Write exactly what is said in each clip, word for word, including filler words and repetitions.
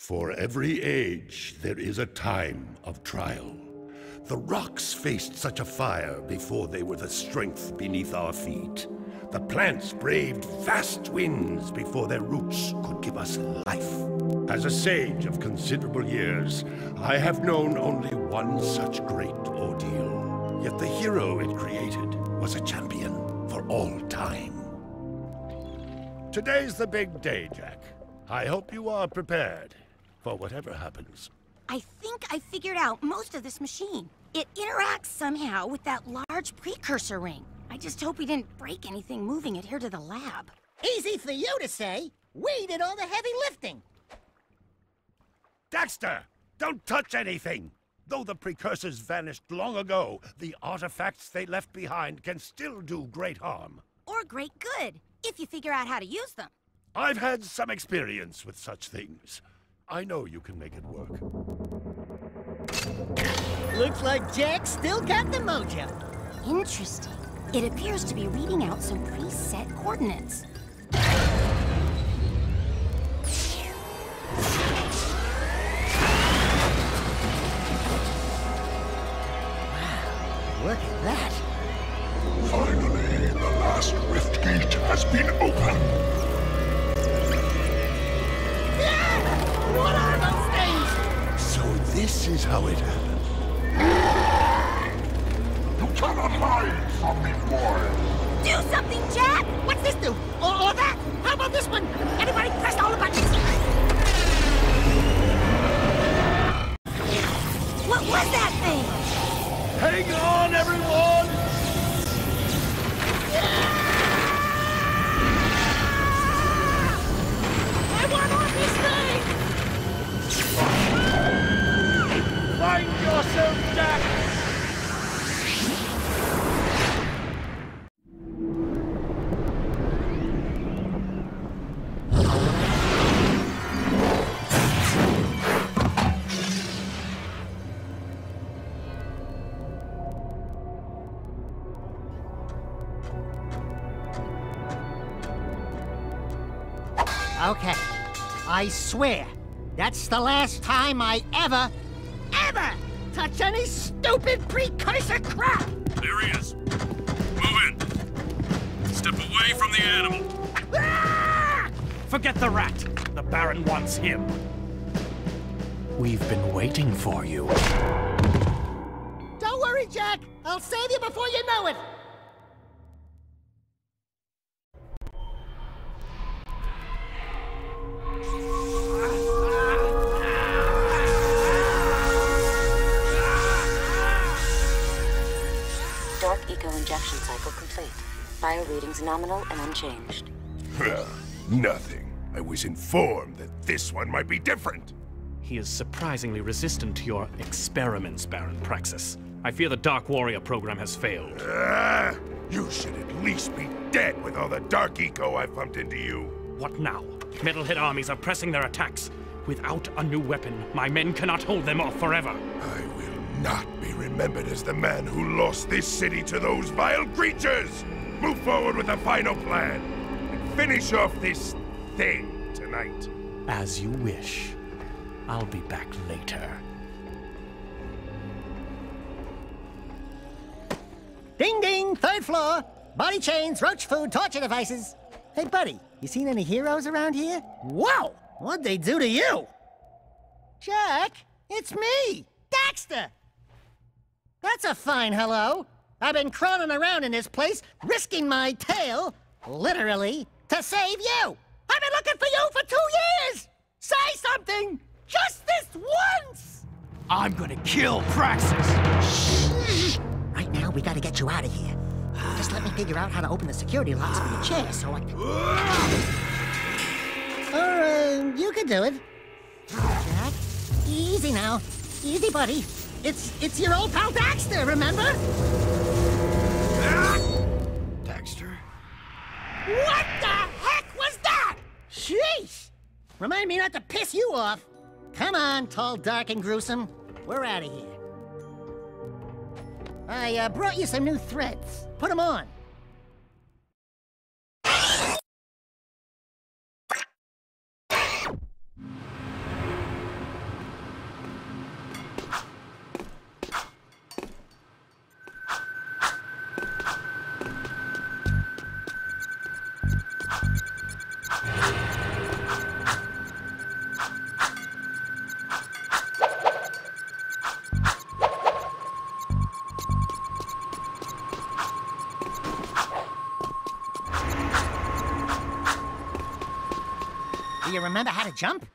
For every age, there is a time of trial. The rocks faced such a fire before they were the strength beneath our feet. The plants braved vast winds before their roots could give us life. As a sage of considerable years, I have known only one such great ordeal. Yet the hero it created was a champion for all time. Today's the big day, Jack. I hope you are prepared for whatever happens. I think I figured out most of this machine. It interacts somehow with that large precursor ring. I just hope we didn't break anything moving it here to the lab. Easy for you to say. We did all the heavy lifting. Daxter, don't touch anything. Though the precursors vanished long ago, the artifacts they left behind can still do great harm. Or great good, if you figure out how to use them. I've had some experience with such things. I know you can make it work. Looks like Jack still got the mojo. Interesting. It appears to be reading out some preset coordinates. Wow, look at that. Finally, the last rift gate has been opened. What are those things? So this is how it happened. You cannot hide from me, boy. Do something, Jack! What's this do? Or, or that? How about this one? Anybody press all the buttons? What was that thing? Hang on, everyone! Yeah! I want off this thing! Find yourself, Jack! Okay, I swear, that's the last time I ever Ever touch any stupid precursor crap! There he is. Move in. Step away from the animal. Ah! Forget the rat. The Baron wants him. We've been waiting for you. Don't worry, Jack. I'll save you before you know it. Ejection cycle complete. Bio readings nominal and unchanged. Well, nothing. I was informed that this one might be different. He is surprisingly resistant to your experiments, Baron Praxis. I fear the Dark Warrior program has failed. Uh, you should at least be dead with all the dark eco I pumped into you. What now? Metalhead armies are pressing their attacks. Without a new weapon, my men cannot hold them off forever. I will not be remembered as the man who lost this city to those vile creatures! Move forward with a final plan, and finish off this thing tonight. As you wish. I'll be back later. Ding ding, third floor! Body chains, roach food, torture devices. Hey buddy, you seen any heroes around here? Whoa! What'd they do to you? Jack, it's me, Daxter! That's a fine hello. I've been crawling around in this place, risking my tail, literally, to save you. I've been looking for you for two years. Say something, just this once. I'm gonna kill Praxis. Shh. Right now, we gotta get you out of here. Just let me figure out how to open the security locks for your chair so I can... Or, uh, you can do it. Jack, easy now. Easy, buddy. It's, it's your old pal Daxter, remember? Daxter? What the heck was that? Sheesh! Remind me not to piss you off. Come on, tall, dark, and gruesome. We're out of here. I uh, brought you some new threads. Put them on. remember how to jump?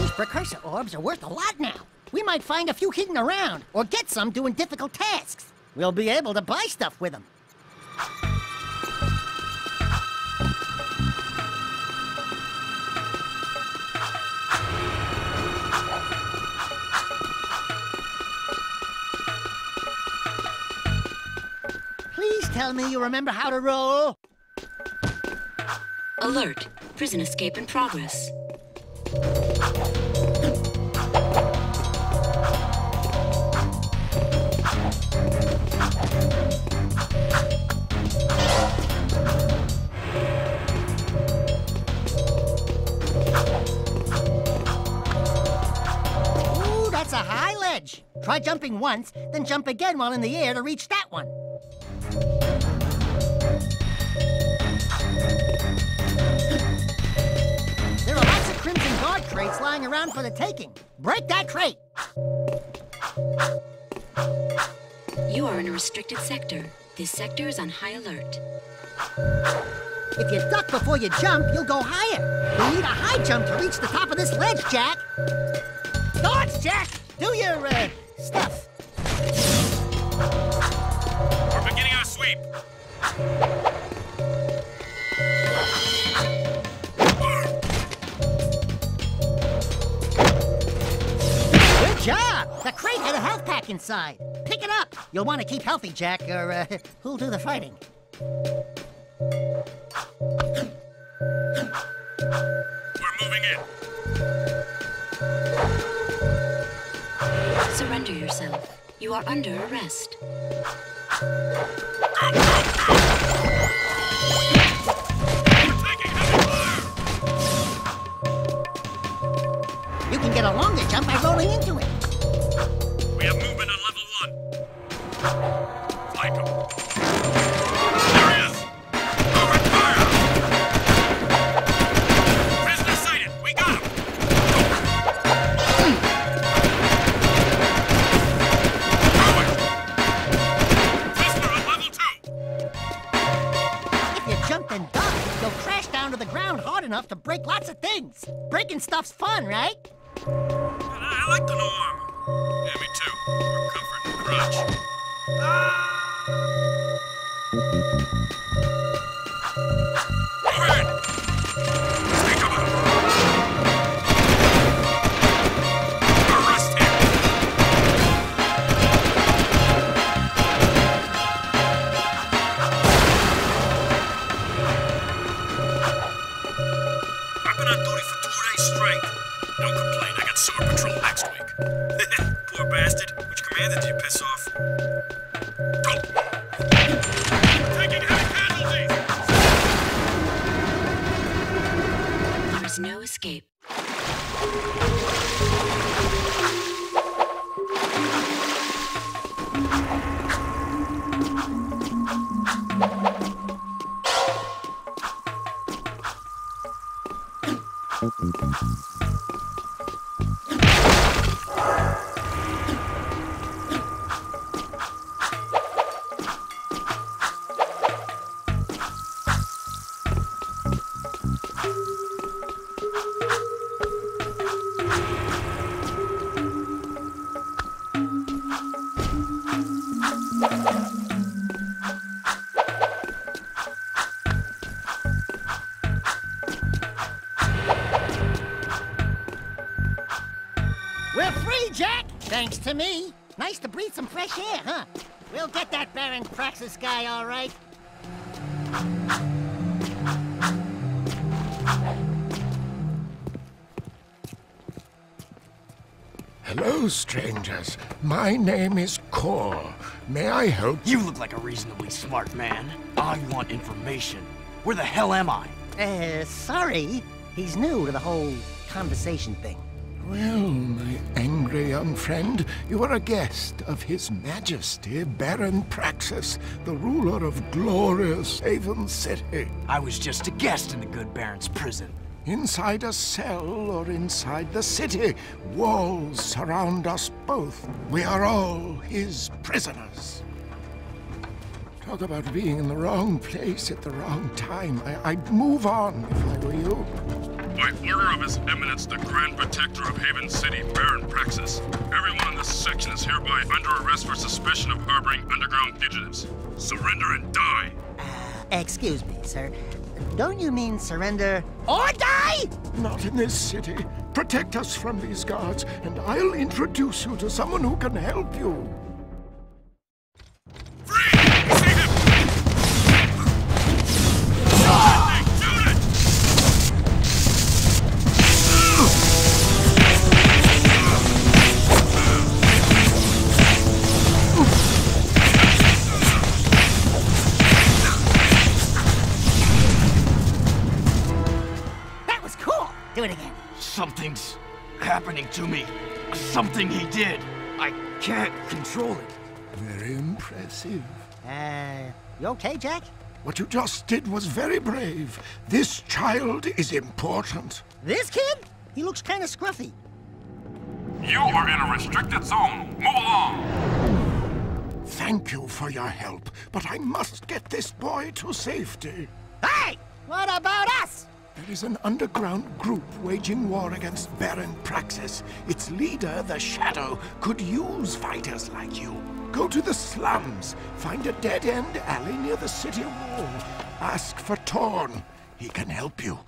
These precursor orbs are worth a lot now. We might find a few hidden around, or get some doing difficult tasks. We'll be able to buy stuff with them. Please tell me you remember how to roll. Alert. Prison escape in progress. Try jumping once, then jump again while in the air to reach that one. There are lots of Crimson Guard crates lying around for the taking. Break that crate! You are in a restricted sector. This sector is on high alert. If you duck before you jump, you'll go higher. You need a high jump to reach the top of this ledge, Jack. Dodge, Jack! Do your, uh, stuff. We're beginning our sweep. Good job! The crate had a health pack inside. Pick it up. You'll want to keep healthy, Jack, or, uh, who'll do the fighting? We're moving in. Surrender yourself. You are under arrest. Go, go, go! You can get a longer jump by rolling into it. We have movement on level one. Flank him. There he is! Over fire! Prisoner sighted! We got him! To the ground hard enough to break lots of things. Breaking stuff's fun, right? I, I like the no armor. Yeah, me too. For comfort and crotch. Ah! Over it! Take him up! Arrest him! On duty for two days straight. Don't complain, I got sewer patrol next week. Poor bastard, which commander did you piss off? Go! Taking heavy casualties! There is no escape. Thanks to me. Nice to breathe some fresh air, huh? We'll get that Baron Praxis guy, all right. Hello, strangers. My name is Cor. May I help? You look like a reasonably smart man. I want information. Where the hell am I? Uh, sorry. He's new to the whole conversation thing. Well, my angry young friend, you are a guest of His Majesty Baron Praxis, the ruler of glorious Haven City. I was just a guest in the good Baron's prison. Inside a cell or inside the city, walls surround us both. We are all his prisoners. Talk about being in the wrong place at the wrong time. I, I'd move on if I were you. By order of His Eminence, the Grand Protector of Haven City, Baron Praxis, everyone in this section is hereby under arrest for suspicion of harboring underground fugitives. Surrender and die! Uh, excuse me, sir. Don't you mean surrender or die? Not in this city. Protect us from these guards, and I'll introduce you to someone who can help you. Something's happening to me. Something he did. I can't control it. Very impressive. Uh, you okay, Jack? What you just did was very brave. This child is important. This kid? He looks kind of scruffy. You are in a restricted zone. Move along. Thank you for your help, but I must get this boy to safety. Hey! What about us? There is an underground group waging war against Baron Praxis. Its leader, the Shadow, could use fighters like you. Go to the slums, find a dead-end alley near the city wall. Ask for Torn. He can help you.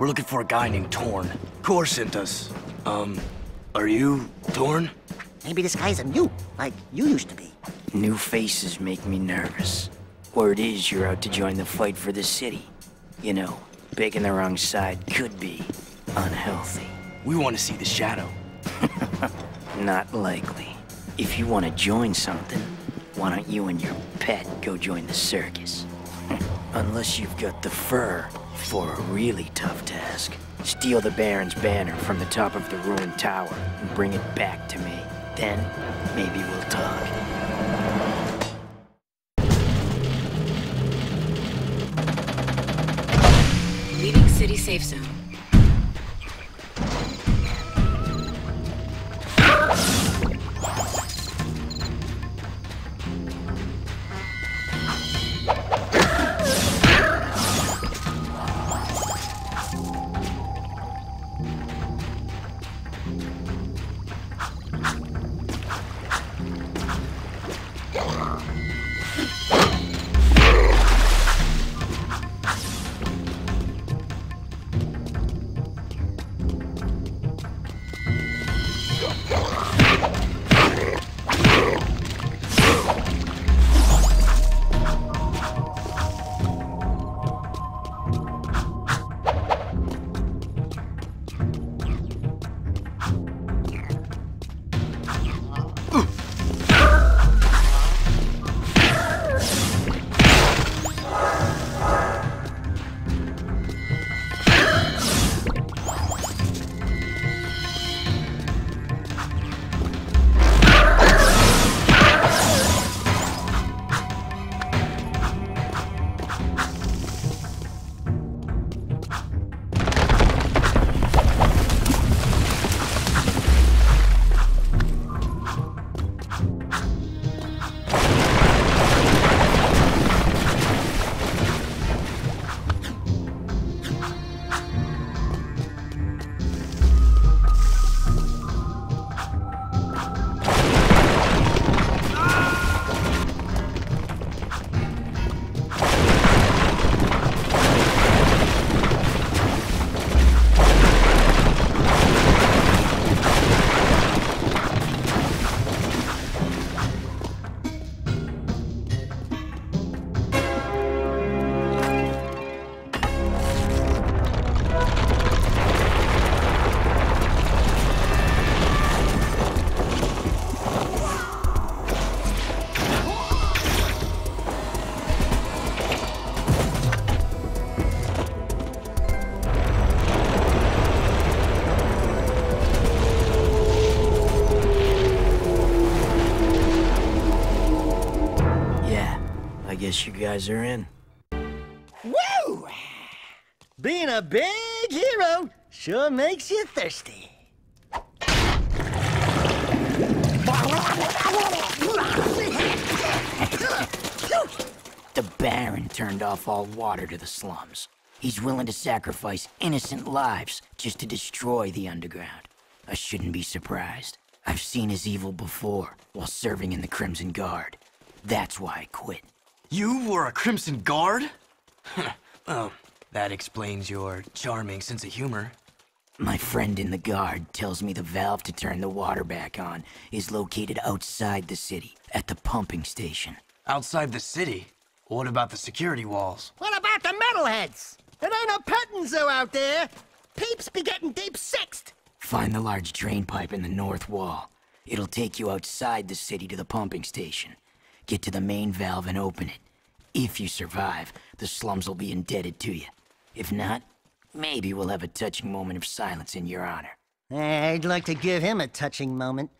We're looking for a guy named Torn. Cor sent us. Um, are you Torn? Maybe this guy's a new, like you used to be. New faces make me nervous. Word is you're out to join the fight for the city. You know, picking the wrong side could be unhealthy. We want to see the Shadow. Not likely. If you want to join something, why don't you and your pet go join the circus? Unless you've got the fur for a really tough task. Steal the Baron's banner from the top of the ruined tower and bring it back to me. Then, maybe we'll talk. Leaving city safe zone. Guess you guys are in. Woo! Being a big hero sure makes you thirsty. The Baron turned off all water to the slums. He's willing to sacrifice innocent lives just to destroy the underground. I shouldn't be surprised. I've seen his evil before while serving in the Crimson Guard. That's why I quit. You were a Crimson Guard? Well, that explains your charming sense of humor. My friend in the guard tells me the valve to turn the water back on is located outside the city, at the pumping station. Outside the city? What about the security walls? What about the Metalheads? It ain't a petting zoo out there. Peeps be getting deep sixed. Find the large drain pipe in the north wall. It'll take you outside the city to the pumping station. Get to the main valve and open it. If you survive, the slums will be indebted to you. If not, maybe we'll have a touching moment of silence in your honor. I'd like to give him a touching moment.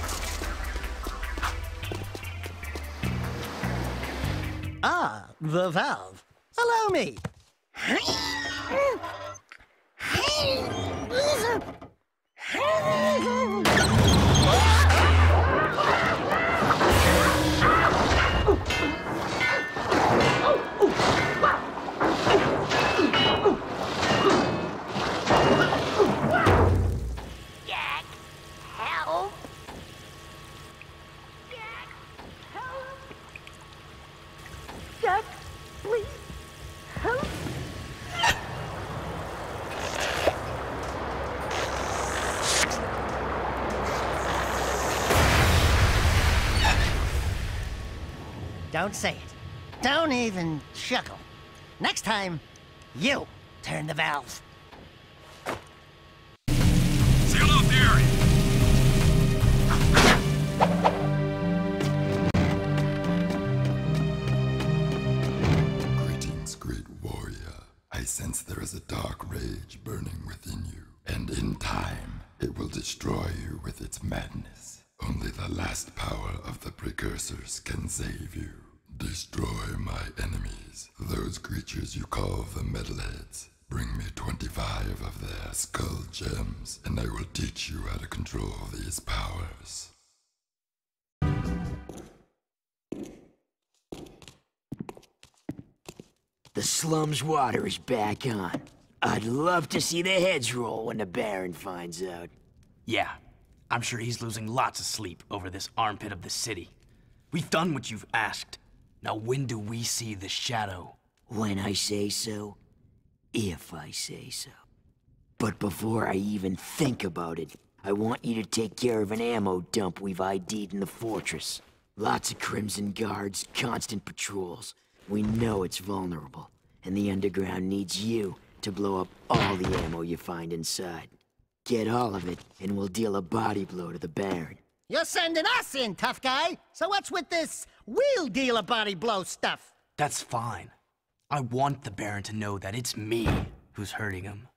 Jack, those are the valve. Allow me. Please help. Don't say it. Don't even chuckle. Next time, you turn the valve. Seal off the area. Greetings, great warrior. I sense there is a dark rage burning within you, and in time, it will destroy you with its madness. Only the last power of the precursors can save you. Destroy my enemies, those creatures you call the Metalheads. Bring me twenty-five of their Skull Gems, and I will teach you how to control these powers. The slum's water is back on. I'd love to see the heads roll when the Baron finds out. Yeah, I'm sure he's losing lots of sleep over this armpit of the city. We've done what you've asked. Now when do we see the Shadow? When I say so, if I say so. But before I even think about it, I want you to take care of an ammo dump we've I D'd in the fortress. Lots of Crimson Guards, constant patrols. We know it's vulnerable, and the underground needs you to blow up all the ammo you find inside. Get all of it, and we'll deal a body blow to the Baron. You're sending us in, tough guy! So what's with this we'll deal a body blow stuff? That's fine. I want the Baron to know that it's me who's hurting him.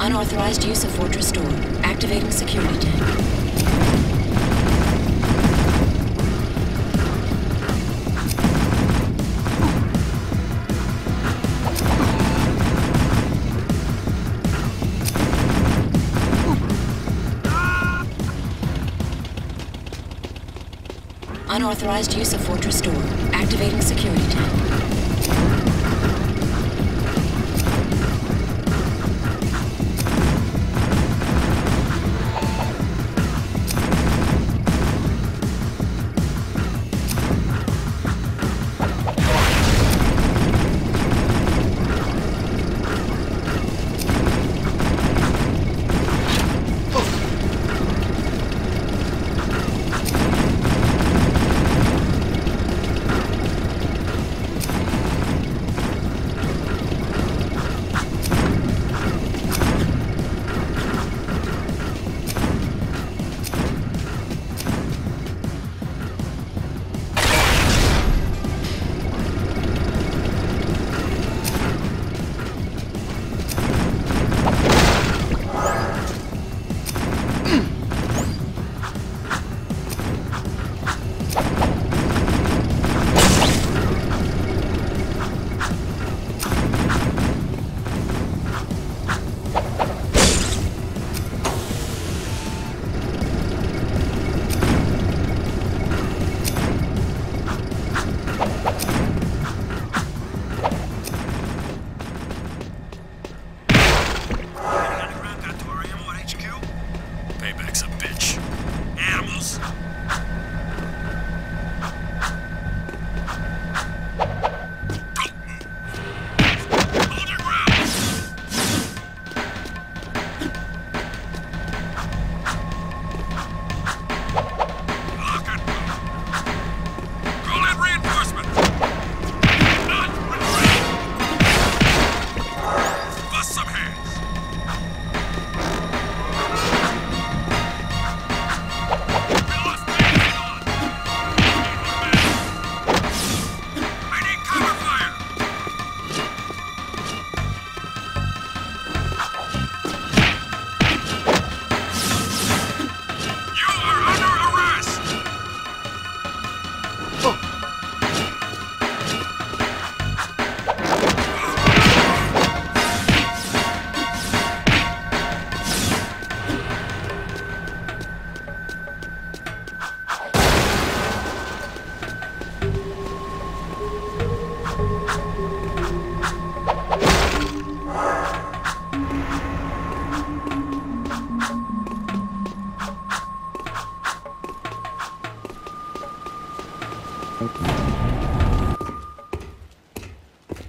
Unauthorized use of Fortress Door. Activating security tank. Unauthorized use of Fortress Door. Activating security tank.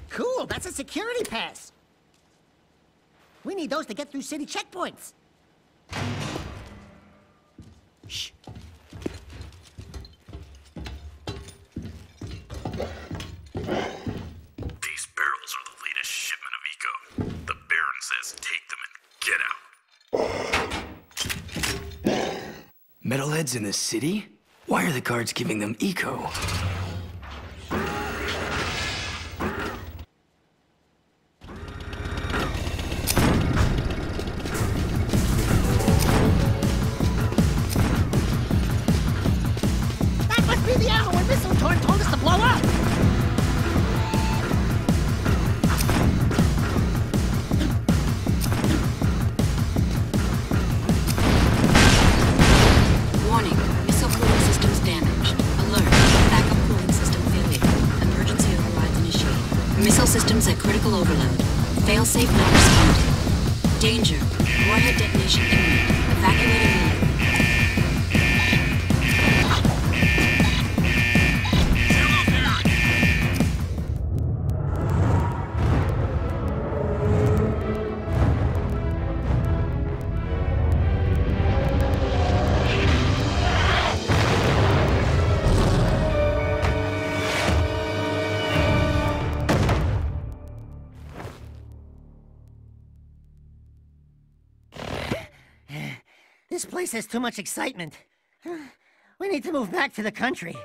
Cool, that's a security pass. We need those to get through city checkpoints. Shh. These barrels are the latest shipment of eco. The Baron says take them and get out. Metalheads in the city? Why are the guards giving them eco? This place has too much excitement. We need to move back to the country.